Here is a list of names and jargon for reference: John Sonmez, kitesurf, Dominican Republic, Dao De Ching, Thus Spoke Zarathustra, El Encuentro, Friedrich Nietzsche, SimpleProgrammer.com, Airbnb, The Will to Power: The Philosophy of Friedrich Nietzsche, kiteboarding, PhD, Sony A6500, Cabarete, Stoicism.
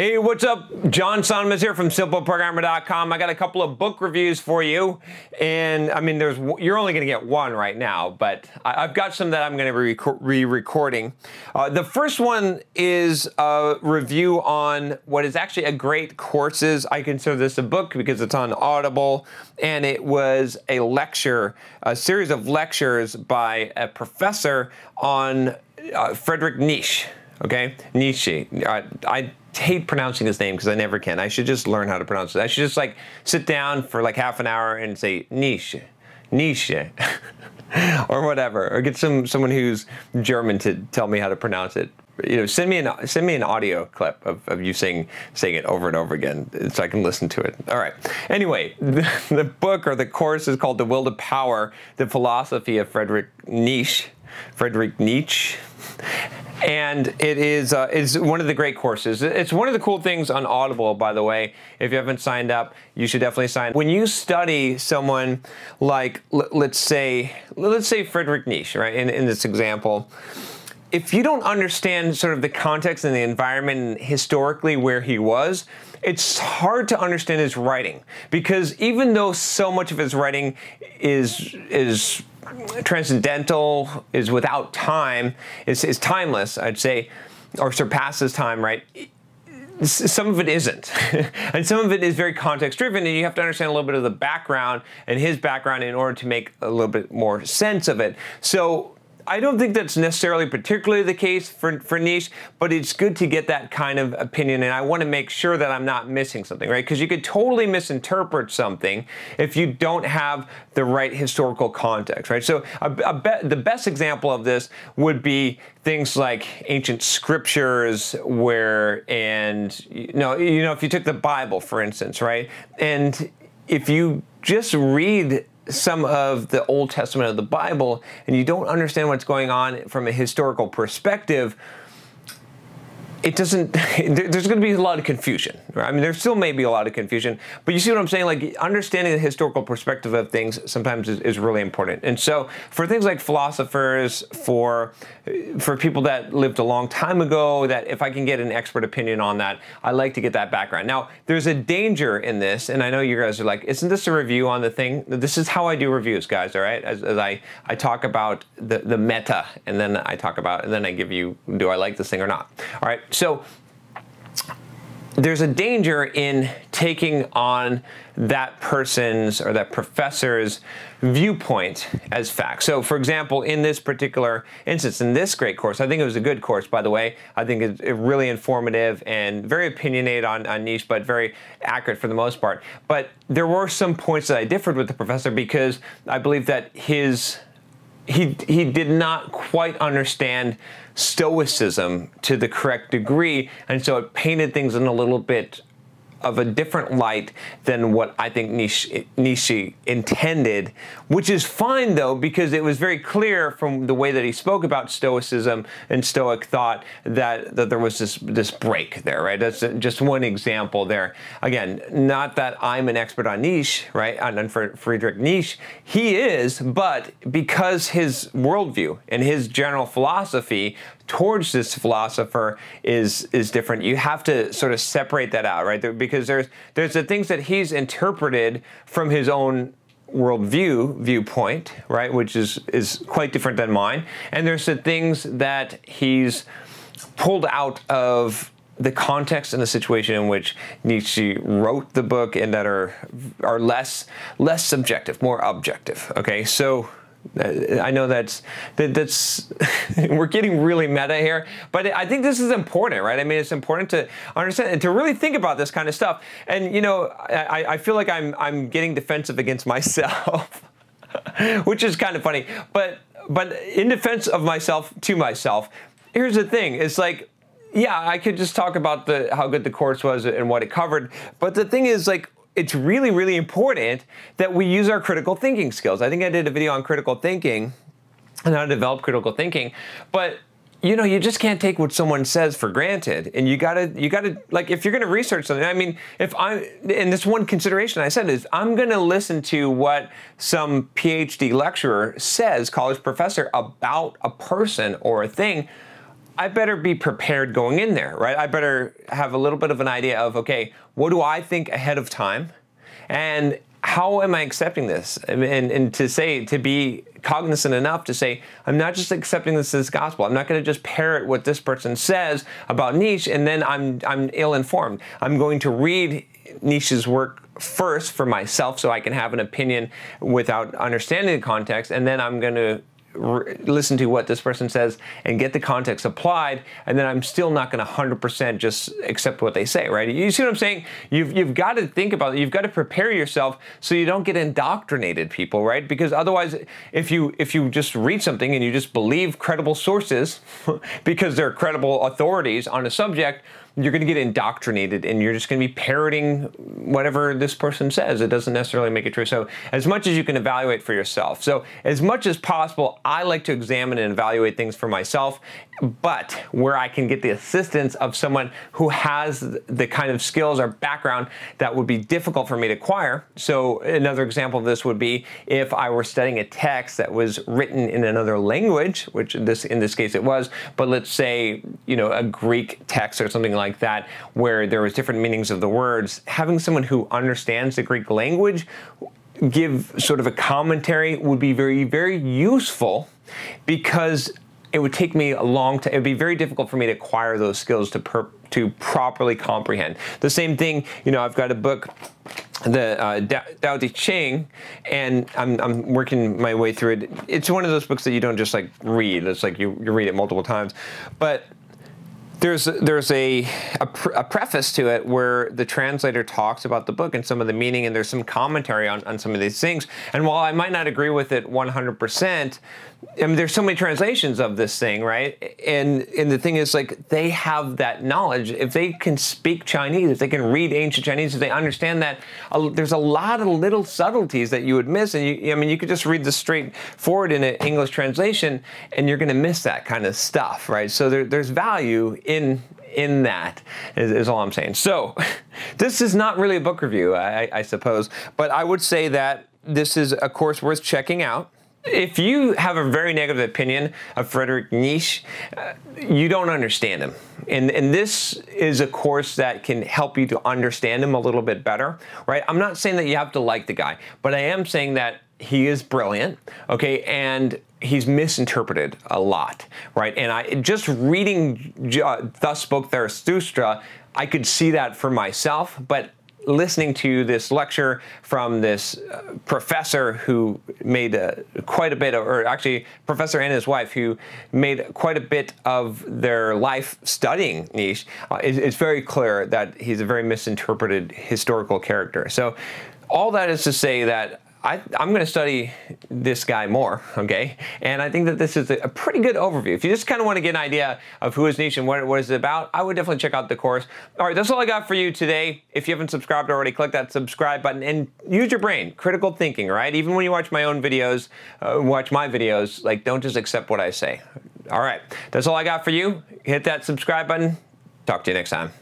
Hey, what's up? John Sonmez here from SimpleProgrammer.com. I got a couple of book reviews for you, and I mean, you're only going to get one right now, but I've got some that I'm going to be re-recording. The first one is a review on what is actually a great courses. I consider this a book because it's on Audible, and it was a lecture, a series of lectures by a professor on Friedrich Nietzsche. Okay, Nietzsche. I hate pronouncing his name because I never can. I should just learn how to pronounce it. I should just like sit down for like half an hour and say Nietzsche, Nietzsche, or whatever, or get someone who's German to tell me how to pronounce it. You know, send me an audio clip of you saying it over and over again so I can listen to it. All right. Anyway, the book or the course is called The Will to Power: The Philosophy of Friedrich Nietzsche. And it is one of the great courses. It's one of the cool things on Audible, by the way. If you haven't signed up, you should definitely sign up. When you study someone like, let's say Friedrich Nietzsche, right, in this example, if you don't understand sort of the context and the environment historically where he was, it's hard to understand his writing. Because even though so much of his writing is transcendental, is without time, is timeless, I'd say, or surpasses time, right? Some of it isn't. And some of it is very context-driven, and you have to understand a little bit of the background and his background in order to make a little bit more sense of it. So I don't think that's necessarily particularly the case for Nietzsche, but it's good to get that kind of opinion, and I want to make sure that I'm not missing something, right? Because you could totally misinterpret something if you don't have the right historical context, right? So the best example of this would be things like ancient scriptures you know, if you took the Bible, for instance, right? And if you just read some of the Old Testament of the Bible and you don't understand what's going on from a historical perspective, there's going to be a lot of confusion, right? I mean, there still may be a lot of confusion, but you see what I'm saying? Like, understanding the historical perspective of things sometimes is really important. And so for things like philosophers, for people that lived a long time ago, that if I can get an expert opinion on that, I like to get that background. Now, there's a danger in this, and I know you guys are like, isn't this a review on the thing? This is how I do reviews, guys, all right? As I talk about the meta, and then I talk about, and then I give you, do I like this thing or not, all right? So there's a danger in taking on that person's or that professor's viewpoint as fact. So for example, in this particular instance, in this great course, I think it was a good course, by the way. I think it's really informative and very opinionated on Nietzsche, but very accurate for the most part. But there were some points that I differed with the professor because I believe that he did not quite understand Stoicism to the correct degree, and so it painted things in a little bit of a different light than what I think Nietzsche intended, which is fine though, because it was very clear from the way that he spoke about Stoicism and Stoic thought that there was this break there, right? That's just one example there. Again, not that I'm an expert on Nietzsche, right? On Friedrich Nietzsche, he is, but because his worldview and his general philosophy towards this philosopher is different. You have to sort of separate that out, right? Because there's the things that he's interpreted from his own viewpoint, right, which is quite different than mine. And there's the things that he's pulled out of the context and the situation in which Nietzsche wrote the book, and that are less subjective, more objective. Okay, so I know that's we're getting really meta here, but I think this is important, right? I mean, it's important to understand and to really think about this kind of stuff. And you know, I feel like I'm getting defensive against myself, which is kind of funny. But in defense of myself to myself, here's the thing: it's like, yeah, I could just talk about how good the course was and what it covered, but the thing is, like, it's really, really important that we use our critical thinking skills. I think I did a video on critical thinking and how to develop critical thinking, but you know, you just can't take what someone says for granted, and you gotta, like, if you're gonna research something, I mean, and this one consideration I said is, I'm gonna listen to what some PhD lecturer says, college professor, about a person or a thing, I better be prepared going in there, right? I better have a little bit of an idea of, okay, what do I think ahead of time? And how am I accepting this? And to say, to be cognizant enough to say, I'm not just accepting this as gospel. I'm not going to just parrot what this person says about Nietzsche and then I'm ill-informed. I'm going to read Nietzsche's work first for myself so I can have an opinion without understanding the context, and then I'm going to listen to what this person says and get the context applied, and then I'm still not going to 100% just accept what they say, right? You see what I'm saying? You've got to think about it. You've got to prepare yourself so you don't get indoctrinated people, right? Because otherwise, if you just read something and you just believe credible sources because they're credible authorities on a subject, you're going to get indoctrinated and you're just going to be parroting whatever this person says. It doesn't necessarily make it true. So as much as you can evaluate for yourself. So as much as possible, I like to examine and evaluate things for myself, but where I can get the assistance of someone who has the kind of skills or background that would be difficult for me to acquire. So another example of this would be if I were studying a text that was written in another language, which in this case it was, but let's say, you know, a Greek text or something like that, where there was different meanings of the words, having someone who understands the Greek language give sort of a commentary would be very, very useful, because it would take me a long time. It would be very difficult for me to acquire those skills to properly comprehend. The same thing, you know, I've got a book, the Dao De Ching, and I'm working my way through it. It's one of those books that you don't just like read. It's like you read it multiple times, but There's a preface to it where the translator talks about the book and some of the meaning, and there's some commentary on some of these things. And while I might not agree with it 100%, I mean, there's so many translations of this thing, right? And the thing is, like, they have that knowledge. If they can speak Chinese, if they can read ancient Chinese, if they understand that, there's a lot of little subtleties that you would miss. And I mean, you could just read this straight forward in an English translation, and you're going to miss that kind of stuff, right? So there's value in that, is all I'm saying. So this is not really a book review, I suppose, but I would say that this is a course worth checking out. If you have a very negative opinion of Friedrich Nietzsche, you don't understand him. And this is a course that can help you to understand him a little bit better, right? I'm not saying that you have to like the guy, but I am saying that he is brilliant, okay, and he's misinterpreted a lot, right? And I just reading Thus Spoke Zarathustra, I could see that for myself, but listening to this lecture from this professor who made quite a bit of, or actually professor and his wife who made quite a bit of their life studying Nietzsche, it's very clear that he's a very misinterpreted historical character. So all that is to say that I'm going to study this guy more, okay? And I think that this is a pretty good overview. If you just kind of want to get an idea of who is Nietzsche and what is it about, I would definitely check out the course. All right, that's all I got for you today. If you haven't subscribed already, click that subscribe button and use your brain. Critical thinking, right? Even when you watch my videos, like, don't just accept what I say. All right, that's all I got for you. Hit that subscribe button. Talk to you next time.